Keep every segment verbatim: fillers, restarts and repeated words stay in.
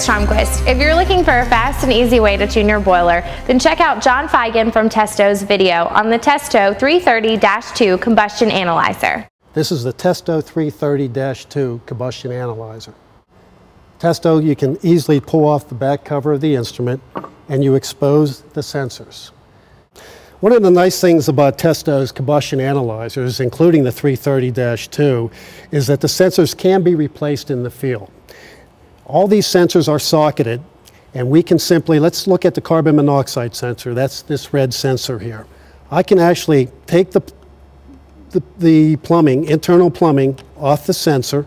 it's Stromquist. If you're looking for a fast and easy way to tune your boiler, then check out John Feigen from Testo's video on the Testo three thirty dash two combustion analyzer. This is the Testo three thirty dash two combustion analyzer. Testo, you can easily pull off the back cover of the instrument and you expose the sensors. One of the nice things about Testo's combustion analyzers, including the three thirty dash two, is that the sensors can be replaced in the field. All these sensors are socketed, and we can simply, let's look at the carbon monoxide sensor. That's this red sensor here. I can actually take the, the, the plumbing, internal plumbing, off the sensor,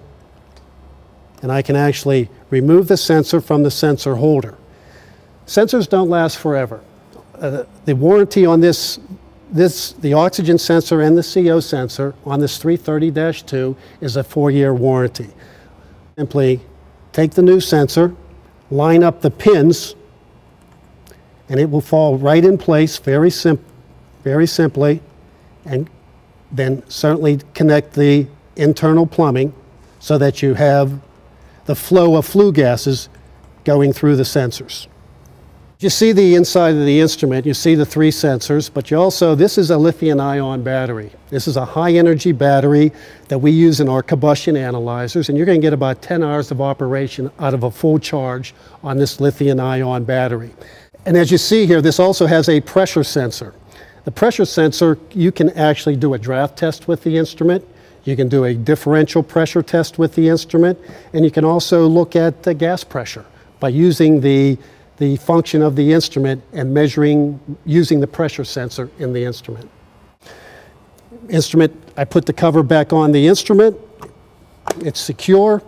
and I can actually remove the sensor from the sensor holder. Sensors don't last forever. Uh, the warranty on this, this, the oxygen sensor and the C O sensor on this three thirty dash two is a four-year warranty. Simply take the new sensor, line up the pins, and it will fall right in place very, simp very simply, and then certainly connect the internal plumbing so that you have the flow of flue gases going through the sensors. You see the inside of the instrument, you see the three sensors, but you also, this is a lithium ion battery. This is a high energy battery that we use in our combustion analyzers, and you're going to get about ten hours of operation out of a full charge on this lithium ion battery. And as you see here, this also has a pressure sensor. The pressure sensor, you can actually do a draft test with the instrument. You can do a differential pressure test with the instrument, and you can also look at the gas pressure by using the the function of the instrument and measuring, using the pressure sensor in the instrument. Instrument, I put the cover back on the instrument. It's secure.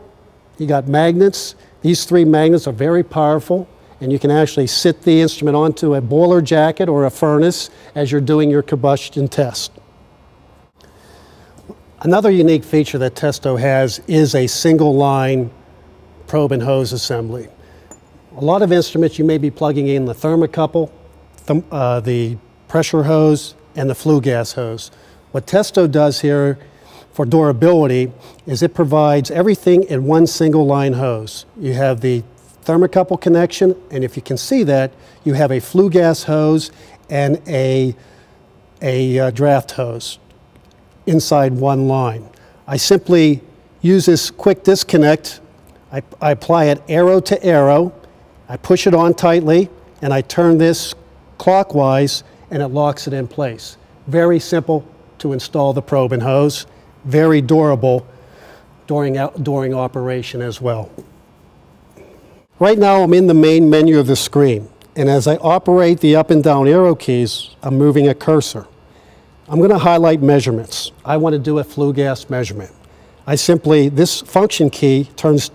You got magnets. These three magnets are very powerful, and you can actually sit the instrument onto a boiler jacket or a furnace as you're doing your combustion test. Another unique feature that Testo has is a single line probe and hose assembly. A lot of instruments, you may be plugging in the thermocouple, th uh, the pressure hose, and the flue gas hose. What Testo does here for durability is it provides everything in one single line hose. You have the thermocouple connection, and if you can see that, you have a flue gas hose and a, a uh, draft hose inside one line. I simply use this quick disconnect. I, I apply it arrow to arrow. I push it on tightly, and I turn this clockwise, and it locks it in place. Very simple to install the probe and hose. Very durable during, during operation as well. Right now, I'm in the main menu of the screen, and as I operate the up and down arrow keys, I'm moving a cursor. I'm going to highlight measurements. I want to do a flue gas measurement. I simply, this function key turns,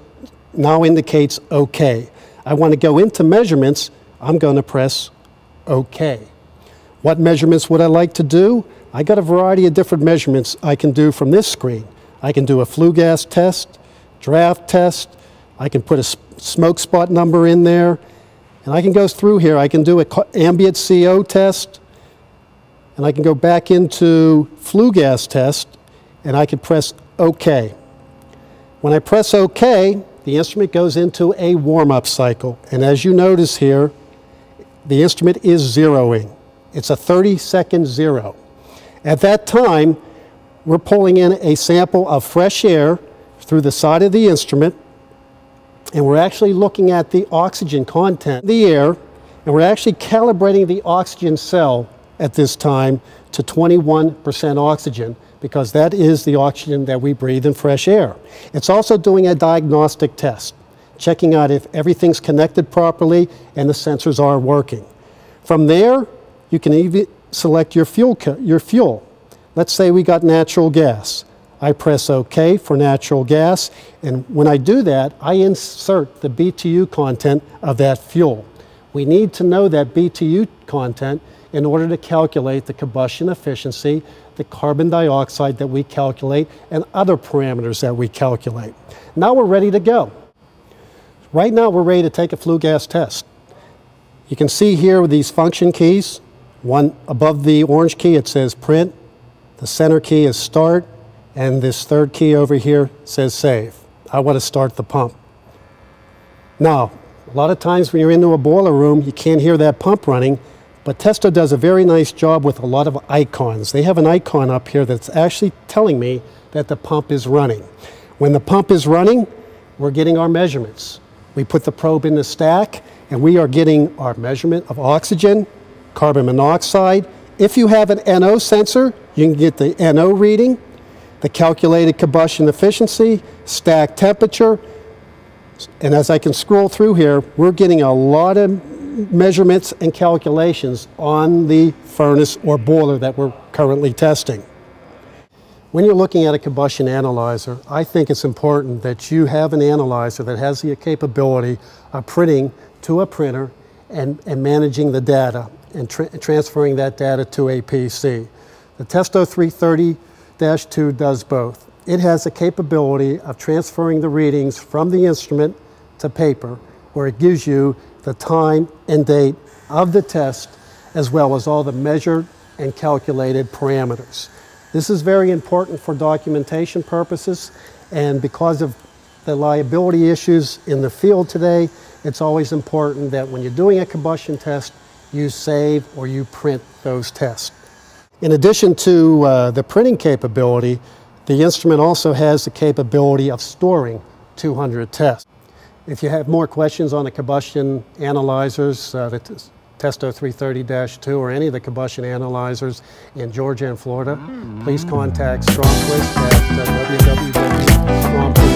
now indicates OK. I want to go into measurements, I'm going to press OK. What measurements would I like to do? I got a variety of different measurements I can do from this screen. I can do a flue gas test, draft test, I can put a smoke spot number in there, and I can go through here. I can do an ambient C O test, and I can go back into flue gas test, and I can press OK. When I press OK, the instrument goes into a warm-up cycle, and as you notice here, the instrument is zeroing. It's a thirty second zero. At that time, we're pulling in a sample of fresh air through the side of the instrument, and we're actually looking at the oxygen content in the air, and we're actually calibrating the oxygen cell at this time to twenty-one percent oxygen, because that is the oxygen that we breathe in fresh air. It's also doing a diagnostic test, checking out if everything's connected properly and the sensors are working. From there, you can even select your fuel. Your fuel. Let's say we got natural gas. I press OK for natural gas, and when I do that, I insert the B T U content of that fuel. We need to know that B T U content in order to calculate the combustion efficiency, the carbon dioxide that we calculate, and other parameters that we calculate. Now we're ready to go. Right now we're ready to take a flue gas test. You can see here with these function keys, one above the orange key it says print, the center key is start, and this third key over here says save. I want to start the pump. Now A lot of times when you're into a boiler room, you can't hear that pump running, but Testo does a very nice job with a lot of icons. They have an icon up here that's actually telling me that the pump is running. When the pump is running, we're getting our measurements. We put the probe in the stack, and we are getting our measurement of oxygen, carbon monoxide. If you have an N O sensor, you can get the N O reading, the calculated combustion efficiency, stack temperature, and as I can scroll through here, we're getting a lot of measurements and calculations on the furnace or boiler that we're currently testing. When you're looking at a combustion analyzer, I think it's important that you have an analyzer that has the capability of printing to a printer and, and managing the data and tra transferring that data to a P C. The Testo three thirty dash two does both. It has the capability of transferring the readings from the instrument to paper, where it gives you the time and date of the test, as well as all the measured and calculated parameters. This is very important for documentation purposes, and because of the liability issues in the field today, it's always important that when you're doing a combustion test, you save or you print those tests. In addition to uh, the printing capability, the instrument also has the capability of storing two hundred tests. If you have more questions on the combustion analyzers, uh, the Testo three thirty dash two or any of the combustion analyzers in Georgia and Florida, please contact Stromquist at uh, w w w dot stromquist dot com.